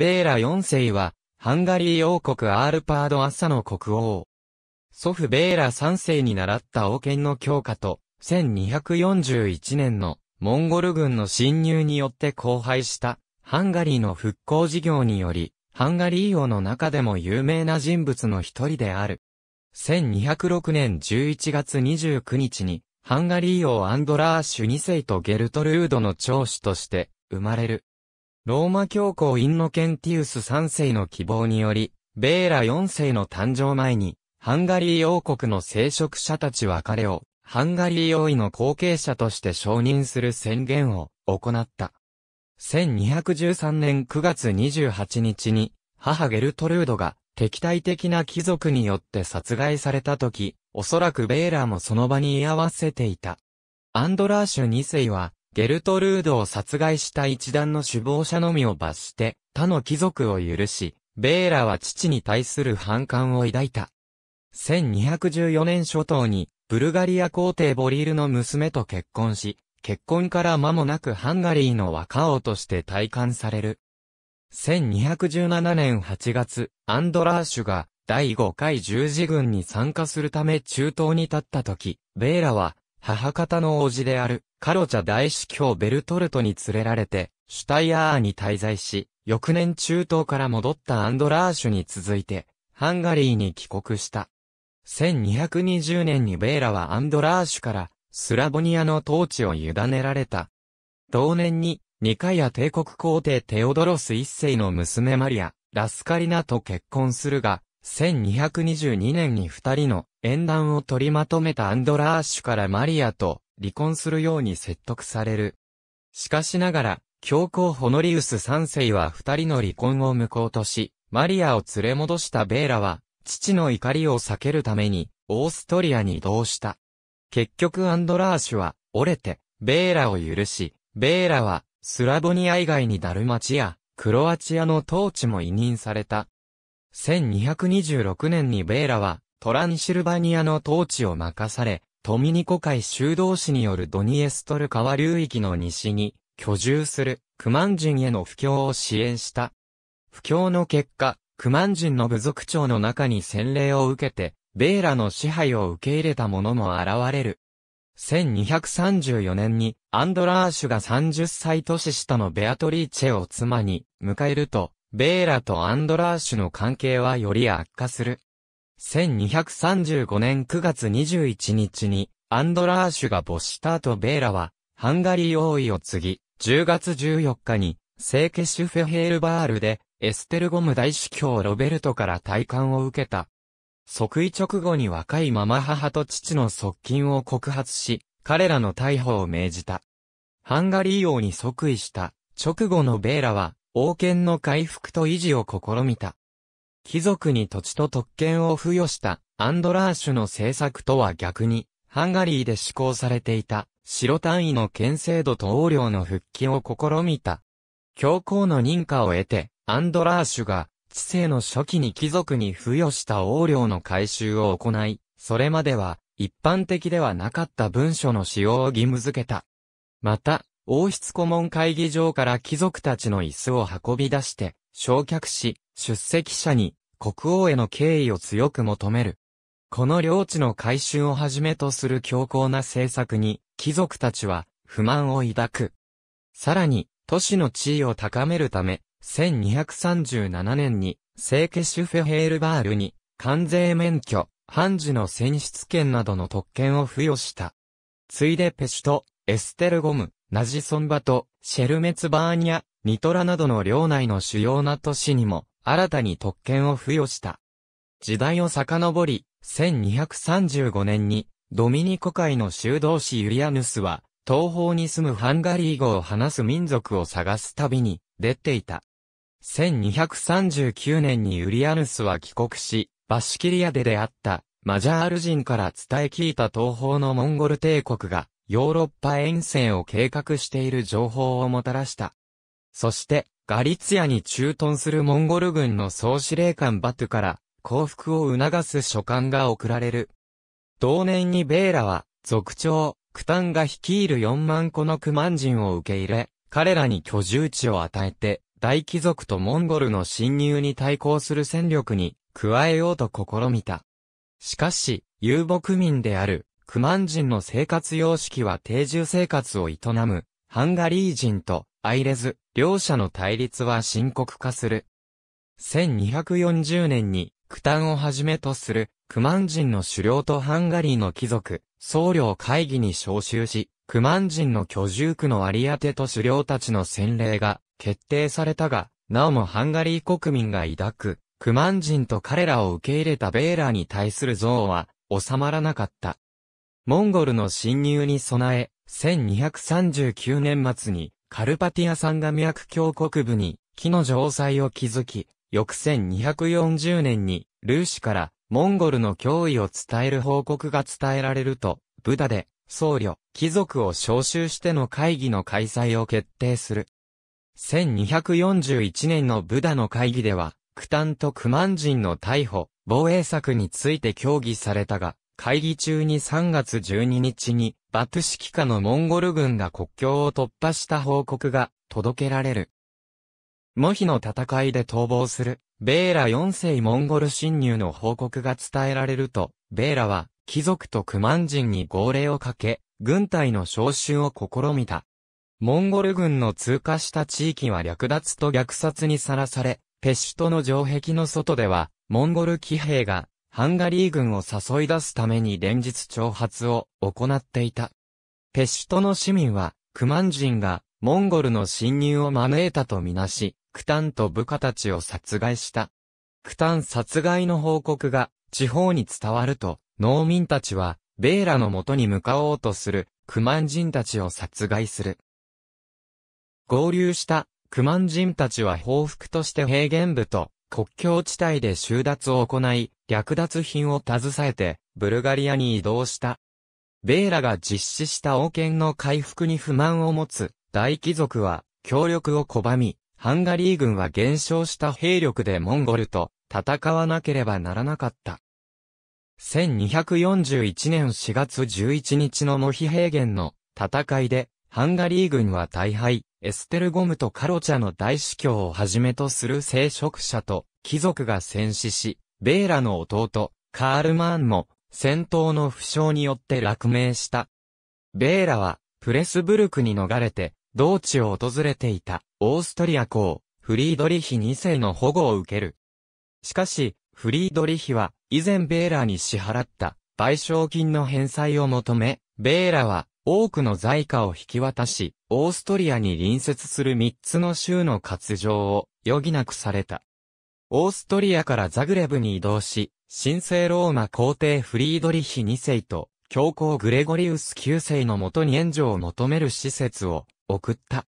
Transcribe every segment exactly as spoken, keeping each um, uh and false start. ベーラよん世は、ハンガリー王国アールパード・アッサの国王。祖父ベーラさん世に倣った王権の強化と、せんにひゃくよんじゅういちねんのモンゴル軍の侵入によって荒廃した、ハンガリーの復興事業により、ハンガリー王の中でも有名な人物の一人である。せんにひゃくろくねんじゅういちがつにじゅうくにちに、ハンガリー王アンドラーシュに世とゲルトルードの長子として生まれる。ローマ教皇インノケンティウスさん世の希望により、ベーラよん世の誕生前に、ハンガリー王国の聖職者たちは彼を、ハンガリー王位の後継者として承認する宣言を行った。せんにひゃくじゅうさんねんくがつにじゅうはちにちに、母ゲルトルードが敵対的な貴族によって殺害された時、おそらくベーラもその場に居合わせていた。アンドラーシュに世は、ゲルトルードを殺害した一団の首謀者のみを罰して、他の貴族を許し、ベーラは父に対する反感を抱いた。せんにひゃくじゅうよねん初頭に、ブルガリア皇帝ボリールの娘と結婚し、結婚から間もなくハンガリーの若王として戴冠される。せんにひゃくじゅうななねんはちがつ、アンドラーシュがだいごかい十字軍に参加するため中東に立った時、ベーラは、母方の叔父である、カロチャ大司教ベルトルトに連れられて、シュタイアーに滞在し、翌年中東から戻ったアンドラーシュに続いて、ハンガリーに帰国した。せんにひゃくにじゅうねんにベーラはアンドラーシュから、スラボニアの統治を委ねられた。同年に、ニカイア帝国皇帝テオドロスいっ世の娘マリア、ラスカリナと結婚するが、せんにひゃくにじゅうにねんに二人の縁談を取りまとめたアンドラーシュからマリアと離婚するように説得される。しかしながら、教皇ホノリウスさん世は二人の離婚を無効とし、マリアを連れ戻したベーラは、父の怒りを避けるために、オーストリアに移動した。結局アンドラーシュは、折れて、ベーラを許し、ベーラは、スラボニア以外にダルマチア、クロアチアの統治も委任された。せんにひゃくにじゅうろくねんにベーラはトランシルバニアの統治を任され、ドミニコ海修道士によるドニエストル川流域の西に居住するクマン人への布教を支援した。布教の結果、クマン人の部族長の中に洗礼を受けて、ベーラの支配を受け入れた者も現れる。せんにひゃくさんじゅうよねんにアンドラーシュがさんじゅっさい年下のベアトリーチェを妻に迎えると、ベーラとアンドラーシュの関係はより悪化する。せんにひゃくさんじゅうごねんくがつにじゅういちにちに、アンドラーシュが没した後ベーラは、ハンガリー王位を継ぎ、じゅうがつじゅうよっかに、聖ケシュフェヘールバールで、エステルゴム大司教ロベルトから戴冠を受けた。即位直後に若いまま母と父の側近を告発し、彼らの逮捕を命じた。ハンガリー王に即位した、直後のベーラは、王権の回復と維持を試みた。貴族に土地と特権を付与したアンドラーシュの政策とは逆に、ハンガリーで施行されていた白単位の県制度と王領の復帰を試みた。教皇の認可を得て、アンドラーシュが治世の初期に貴族に付与した王領の改修を行い、それまでは一般的ではなかった文書の使用を義務付けた。また、王室顧問会議場から貴族たちの椅子を運び出して、焼却し、出席者に国王への敬意を強く求める。この領地の改修をはじめとする強硬な政策に、貴族たちは不満を抱く。さらに、都市の地位を高めるため、せんにひゃくさんじゅうななねんに、聖ケシュフェヘールバールに、関税免許、判事の選出権などの特権を付与した。ついでペシュト、エステルゴム、ナジソンバとシェルメツバーニャ、ニトラなどの領内の主要な都市にも新たに特権を付与した。時代を遡り、せんにひゃくさんじゅうごねんにドミニコ会の修道士ユリアヌスは東方に住むハンガリー語を話す民族を探す旅に出ていた。せんにひゃくさんじゅうきゅうねんにユリアヌスは帰国し、バシキリアで出会ったマジャール人から伝え聞いた東方のモンゴル帝国がヨーロッパ遠征を計画している情報をもたらした。そして、ガリツィアに駐屯するモンゴル軍の総司令官バトゥから降伏を促す書簡が送られる。同年にベーラは、族長、クタンが率いるよんまんこのクマン人を受け入れ、彼らに居住地を与えて、大貴族とモンゴルの侵入に対抗する戦力に加えようと試みた。しかし、遊牧民であるクマン人の生活様式は定住生活を営むハンガリー人とアイレズ、両者の対立は深刻化する。せんにひゃくよんじゅうねんにクタンをはじめとするクマン人の首領とハンガリーの貴族、僧侶を会議に招集し、クマン人の居住区の有り当てと首領たちの選令が決定されたが、なおもハンガリー国民が抱くクマン人と彼らを受け入れたベーラに対する憎悪は収まらなかった。モンゴルの侵入に備え、せんにひゃくさんじゅうきゅうねん末にカルパティア山岳脈峡北部に木の城塞を築き、翌せんにひゃくよんじゅうねんにルーシからモンゴルの脅威を伝える報告が伝えられると、ブダで僧侶、貴族を招集しての会議の開催を決定する。せんにひゃくよんじゅういちねんのブダの会議では、クタンとクマン人の逮捕、防衛策について協議されたが、会議中にさんがつじゅうににちに、バトゥシキ下のモンゴル軍が国境を突破した報告が届けられる。モヒの戦いで逃亡する、ベーラよんせいモンゴル侵入の報告が伝えられると、ベーラは、貴族とクマン人に号令をかけ、軍隊の召集を試みた。モンゴル軍の通過した地域は略奪と虐殺にさらされ、ペシュトの城壁の外では、モンゴル騎兵が、ハンガリー軍を誘い出すために連日挑発を行っていた。ペシュトの市民は、クマン人が、モンゴルの侵入を招いたとみなし、クタンと部下たちを殺害した。クタン殺害の報告が地方に伝わると、農民たちはベーラの元に向かおうとするクマン人たちを殺害する。合流したクマン人たちは報復として平原部と国境地帯で収奪を行い、略奪品を携えてブルガリアに移動した。ベーラが実施した王権の回復に不満を持つ大貴族は協力を拒み、ハンガリー軍は減少した兵力でモンゴルと戦わなければならなかった。せんにひゃくよんじゅういちねんしがつじゅういちにちのモヒ平原の戦いで、ハンガリー軍は大敗、エステルゴムとカロチャの大司教をはじめとする聖職者と貴族が戦死し、ベーラの弟、カールマーンも戦闘の負傷によって落命した。ベーラはプレスブルクに逃れて、同地を訪れていたオーストリア公フリードリヒにせいの保護を受ける。しかし、フリードリヒは以前ベーラに支払った賠償金の返済を求め、ベーラは多くの財貨を引き渡し、オーストリアに隣接するみっつの州の割譲を余儀なくされた。オーストリアからザグレブに移動し、神聖ローマ皇帝フリードリヒにせいと教皇グレゴリウスきゅうせいのもとに援助を求める使節を送った。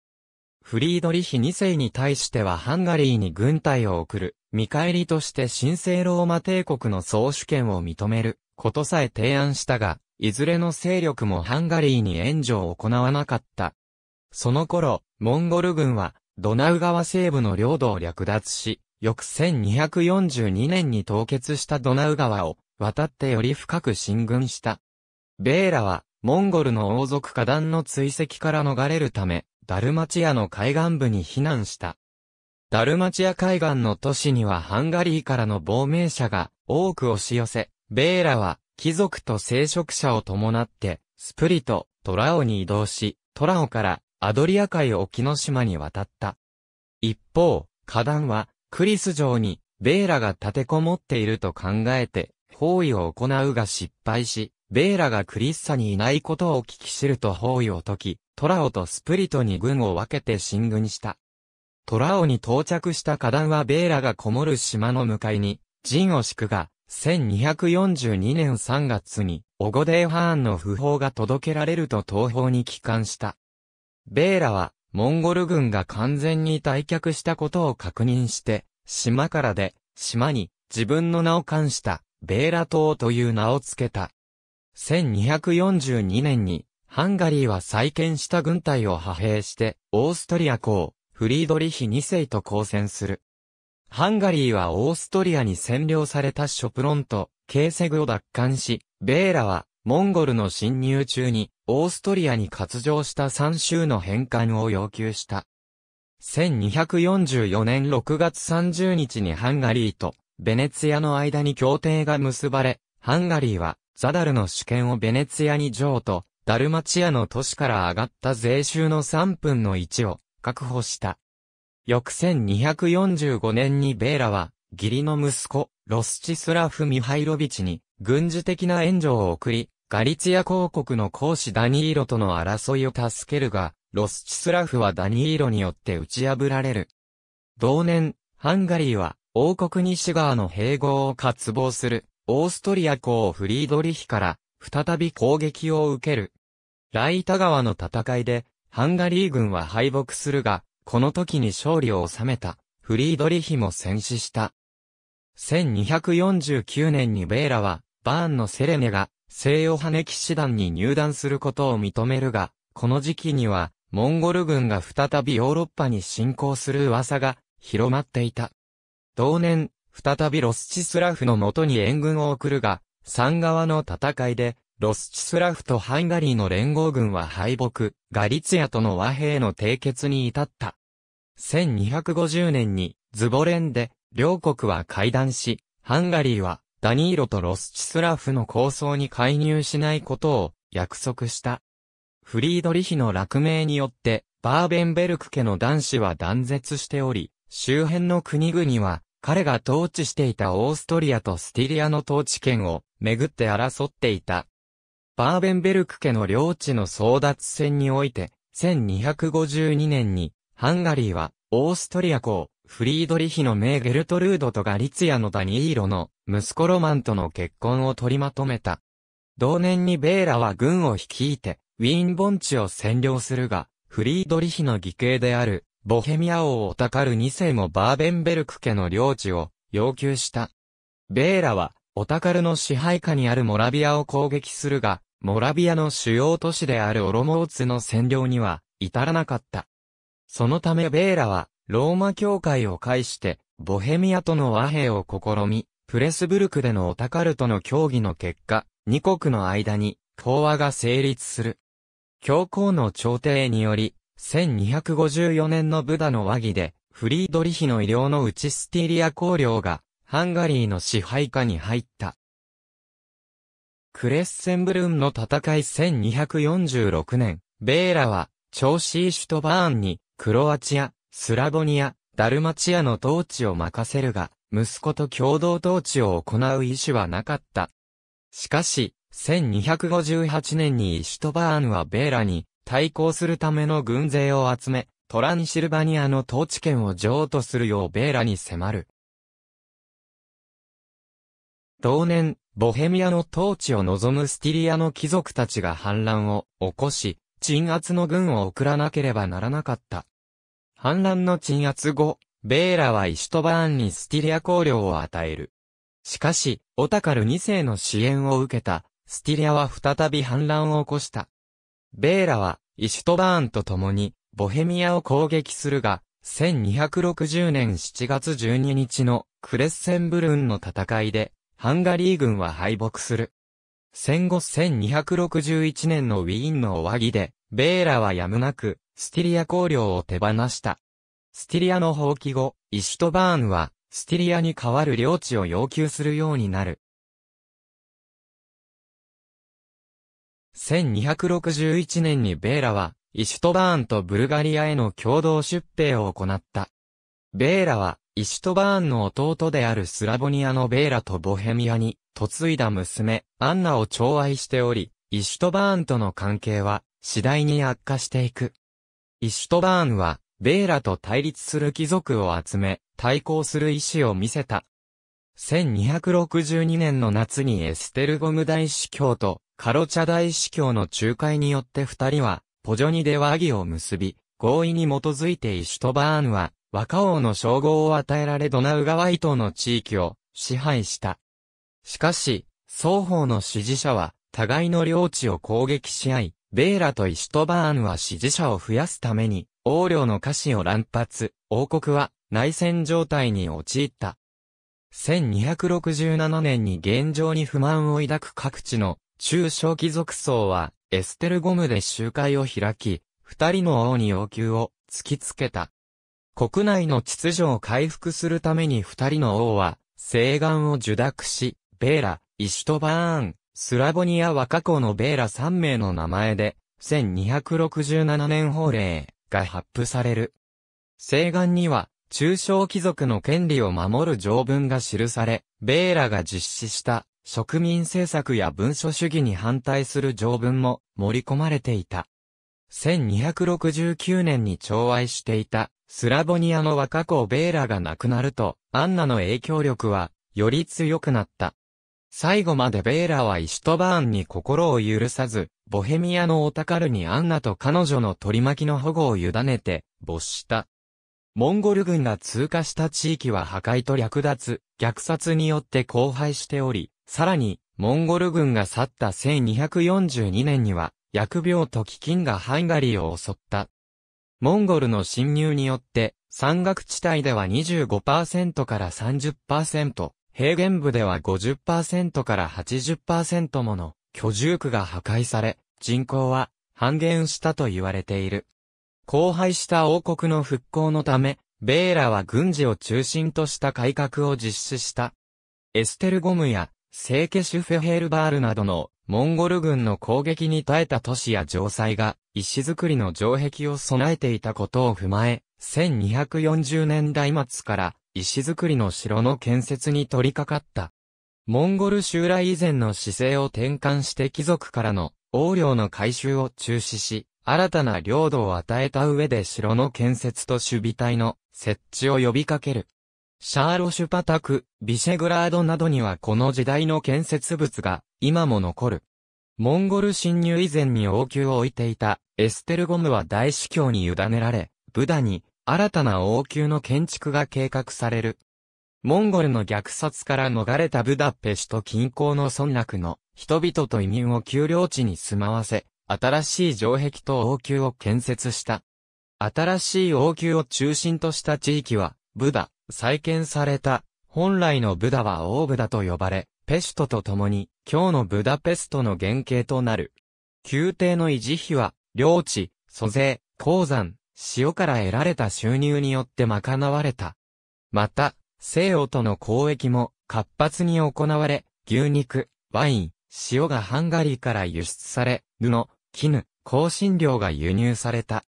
フリードリヒにせいに対してはハンガリーに軍隊を送る、見返りとして神聖ローマ帝国の総主権を認めることさえ提案したが、いずれの勢力もハンガリーに援助を行わなかった。その頃、モンゴル軍はドナウ川西部の領土を略奪し、翌せんにひゃくよんじゅうにねんに凍結したドナウ川を渡ってより深く進軍した。ベーラは、モンゴルの王族家団の追跡から逃れるため、ダルマチアの海岸部に避難した。ダルマチア海岸の都市にはハンガリーからの亡命者が多く押し寄せ、ベーラは貴族と聖職者を伴って、スプリとトラオに移動し、トラオからアドリア海沖の島に渡った。一方、家団はクリス城にベーラが立てこもっていると考えて、包囲を行うが失敗し、ベーラがクリッサにいないことを聞き知ると包囲を解き、トラオとスプリトに軍を分けて進軍した。トラオに到着した家団はベーラがこもる島の向かいに、陣を敷くが、せんにひゃくよんじゅうにねんさんがつに、オゴデーハーンの訃報が届けられると東方に帰還した。ベーラは、モンゴル軍が完全に退却したことを確認して、島からで、島に、自分の名を冠した、ベーラ島という名を付けた。せんにひゃくよんじゅうにねんに、ハンガリーは再建した軍隊を派兵して、オーストリア公、フリードリヒにせいと交戦する。ハンガリーはオーストリアに占領されたショプロンと、ケーセグを奪還し、ベーラは、モンゴルの侵入中に、オーストリアに割譲したさんしゅうの返還を要求した。せんにひゃくよんじゅうよねんろくがつさんじゅうにちにハンガリーとベネツィアの間に協定が結ばれ、ハンガリーはザダルの主権をベネツィアに譲渡、ダルマチアの都市から上がった税収のさんぶんのいちを確保した。翌せんにひゃくよんじゅうごねんにベーラは、義理の息子、ロスチスラフ・ミハイロビチに軍事的な援助を送り、ガリツィア公国の公使ダニーロとの争いを助けるが、ロスチスラフはダニーロによって打ち破られる。同年、ハンガリーは王国西側の併合を渇望するオーストリア公フリードリヒから再び攻撃を受ける。ライタ川の戦いでハンガリー軍は敗北するが、この時に勝利を収めたフリードリヒも戦死した。せんにひゃくよんじゅうきゅうねんにベーラはバーンのセレネが聖ヨハネ騎士団に入団することを認めるが、この時期にはモンゴル軍が再びヨーロッパに侵攻する噂が広まっていた。同年、再びロスチスラフの元に援軍を送るが、山側の戦いで、ロスチスラフとハンガリーの連合軍は敗北、ガリツィアとの和平の締結に至った。せんにひゃくごじゅうねんにズボレンで、両国は会談し、ハンガリーはダニーロとロスチスラフの抗争に介入しないことを約束した。フリードリヒの落命によって、バーベンベルク家の男子は断絶しており、周辺の国々は、彼が統治していたオーストリアとスティリアの統治権をめぐって争っていた。バーベンベルク家の領地の争奪戦において、せんにひゃくごじゅうにねんに、ハンガリーは、オーストリア公、フリードリヒのメーゲルトルードとガリツィアのダニーロの息子ロマンとの結婚を取りまとめた。同年にベーラは軍を率いて、ウィーン盆地を占領するが、フリードリヒの義兄である、ボヘミア王オタカルにせいもバーベンベルク家の領地を要求した。ベーラは、オタカルの支配下にあるモラビアを攻撃するが、モラビアの主要都市であるオロモーツの占領には至らなかった。そのためベーラは、ローマ教会を介して、ボヘミアとの和平を試み、プレスブルクでのオタカルとの協議の結果、二国の間に、講和が成立する。教皇の調停により、せんにひゃくごじゅうよねんのブダの和議で、フリードリヒの遺領のうちスティリア公領が、ハンガリーの支配下に入った。クレッセンブルンの戦いせんにひゃくよんじゅうろくねん、ベーラは、長州首都バーンに、クロアチア、スラボニア、ダルマチアの統治を任せるが、息子と共同統治を行う意思はなかった。しかし、せんにひゃくごじゅうはちねんに首都バーンはベーラに対抗するための軍勢を集め、トランシルバニアの統治権を譲渡するようベーラに迫る。同年、ボヘミアの統治を望むスティリアの貴族たちが反乱を起こし、鎮圧の軍を送らなければならなかった。反乱の鎮圧後、ベーラは首都バーンにスティリア公領を与える。しかし、オタカルにせいの支援を受けた。スティリアは再び反乱を起こした。ベーラは、イシュトバーンと共に、ボヘミアを攻撃するが、せんにひゃくろくじゅうねんしちがつじゅうににちのクレッセンブルンの戦いで、ハンガリー軍は敗北する。戦後せんにひゃくろくじゅういちねんのウィーンの和議で、ベーラはやむなく、スティリア公領を手放した。スティリアの放棄後、イシュトバーンは、スティリアに代わる領地を要求するようになる。せんにひゃくろくじゅういちねんにベーラは、イシュトバーンとブルガリアへの共同出兵を行った。ベーラは、イシュトバーンの弟であるスラボニアのベーラとボヘミアに、嫁いだ娘、アンナを寵愛しており、イシュトバーンとの関係は、次第に悪化していく。イシュトバーンは、ベーラと対立する貴族を集め、対抗する意思を見せた。せんにひゃくろくじゅうにねんの夏にエステルゴム大司教と、カロチャ大司教の仲介によって二人は、ポジョニで和議を結び、合意に基づいてイシュトバーンは、若王の称号を与えられドナウ川以東の地域を支配した。しかし、双方の支持者は、互いの領地を攻撃し合い、ベーラとイシュトバーンは支持者を増やすために、王領の家臣を乱発、王国は内戦状態に陥った。せんにひゃくろくじゅうななねんに現状に不満を抱く各地の、中小貴族層は、エステルゴムで集会を開き、二人の王に要求を突きつけた。国内の秩序を回復するために二人の王は、西岸を受諾し、ベーラ、イシュトバーン、スラボニアは過去のベーラさん名の名前で、せんにひゃくろくじゅうななねん法令が発布される。西岸には、中小貴族の権利を守る条文が記され、ベーラが実施した植民政策や文書主義に反対する条文も盛り込まれていた。せんにひゃくろくじゅうきゅうねんに調和していたスラボニアの若子ベーラが亡くなると、アンナの影響力はより強くなった。最後までベーラはイシュトバーンに心を許さず、ボヘミアのオタカルにアンナと彼女の取り巻きの保護を委ねて没した。モンゴル軍が通過した地域は破壊と略奪、虐殺によって荒廃しており、さらに、モンゴル軍が去ったせんにひゃくよんじゅうにねんには、疫病と飢饉がハンガリーを襲った。モンゴルの侵入によって、山岳地帯では にじゅうごパーセント から さんじゅっパーセント、平原部では ごじゅっパーセント から はちじゅっパーセント もの居住区が破壊され、人口は半減したと言われている。荒廃した王国の復興のため、ベーラは軍事を中心とした改革を実施した。エステルゴムや、セーケシュフェヘールバールなどの、モンゴル軍の攻撃に耐えた都市や城塞が、石造りの城壁を備えていたことを踏まえ、せんにひゃくよんじゅうねんだい末から、石造りの城の建設に取り掛かった。モンゴル襲来以前の姿勢を転換して貴族からの、王領の回収を中止し、新たな領土を与えた上で城の建設と守備隊の設置を呼びかける。シャーロシュパタク、ビシェグラードなどにはこの時代の建設物が今も残る。モンゴル侵入以前に王宮を置いていたエステルゴムは大司教に委ねられ、ブダに新たな王宮の建築が計画される。モンゴルの虐殺から逃れたブダペシュト近郊の村落の人々と移民を丘陵地に住まわせ、新しい城壁と王宮を建設した。新しい王宮を中心とした地域は、ブダ、再建された、本来のブダは大ブダと呼ばれ、ペシュトと共に、今日のブダペストの原型となる。宮廷の維持費は、領地、租税、鉱山、塩から得られた収入によって賄われた。また、西欧との交易も活発に行われ、牛肉、ワイン、塩がハンガリーから輸出され、布、絹、香辛料が輸入された。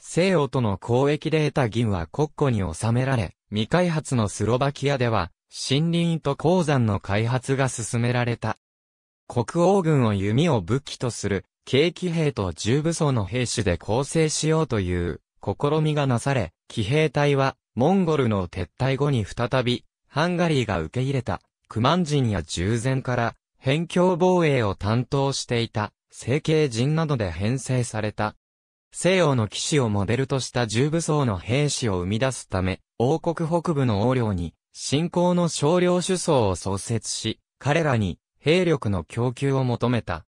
西欧との交易で得た銀は国庫に収められ、未開発のスロバキアでは、森林と鉱山の開発が進められた。国王軍を弓を武器とする、軽騎兵と重武装の兵士で構成しようという、試みがなされ、騎兵隊は、モンゴルの撤退後に再び、ハンガリーが受け入れた、クマン人や従前から、辺境防衛を担当していた。成形人などで編成された。西欧の騎士をモデルとした重武装の兵士を生み出すため、王国北部の王領に、新興の少量種層を創設し、彼らに兵力の供給を求めた。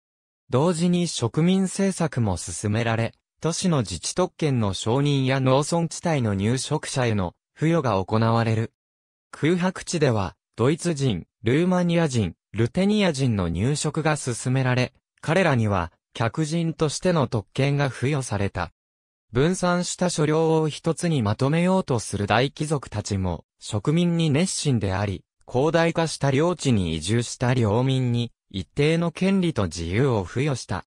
同時に植民政策も進められ、都市の自治特権の承認や農村地帯の入植者への付与が行われる。空白地では、ドイツ人、ルーマニア人、ルテニア人の入植が進められ、彼らには、客人としての特権が付与された。分散した所領を一つにまとめようとする大貴族たちも、植民に熱心であり、広大化した領地に移住した領民に、一定の権利と自由を付与した。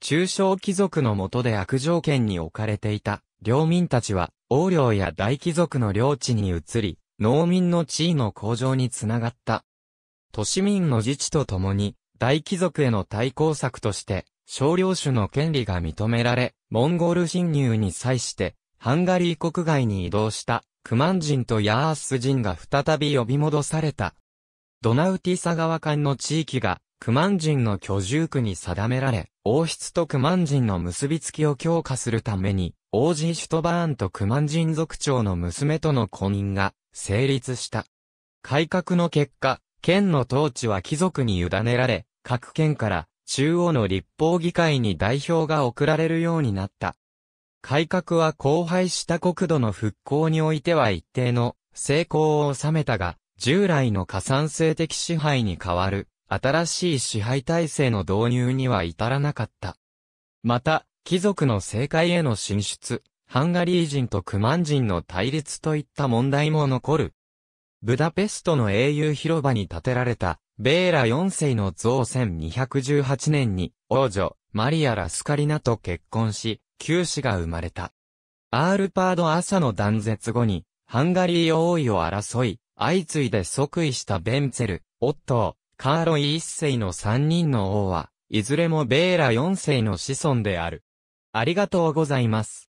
中小貴族の下で悪条件に置かれていた、領民たちは、王領や大貴族の領地に移り、農民の地位の向上につながった。都市民の自治とともに、大貴族への対抗策として、少量種の権利が認められ、モンゴル侵入に際して、ハンガリー国外に移動した、クマン人とヤース人が再び呼び戻された。ドナウティサ川間の地域が、クマン人の居住区に定められ、王室とクマン人の結びつきを強化するために、王子イシュトバーンとクマン人族長の娘との婚姻が、成立した。改革の結果、県の統治は貴族に委ねられ、各県から中央の立法議会に代表が送られるようになった。改革は荒廃した国土の復興においては一定の成功を収めたが、従来の加算制的支配に代わる新しい支配体制の導入には至らなかった。また、貴族の政界への進出、ハンガリー人とクマン人の対立といった問題も残る。ブダペストの英雄広場に建てられた、ベーラよんせいの像せんにひゃくじゅうはちねんに、王女、マリア・ラスカリナと結婚し、きゅう子が生まれた。アールパード朝の断絶後に、ハンガリー王位を争い、相次いで即位したベンツェル、オットー、カーロイいっせいのさんにんの王は、いずれもベーラよんせいの子孫である。ありがとうございます。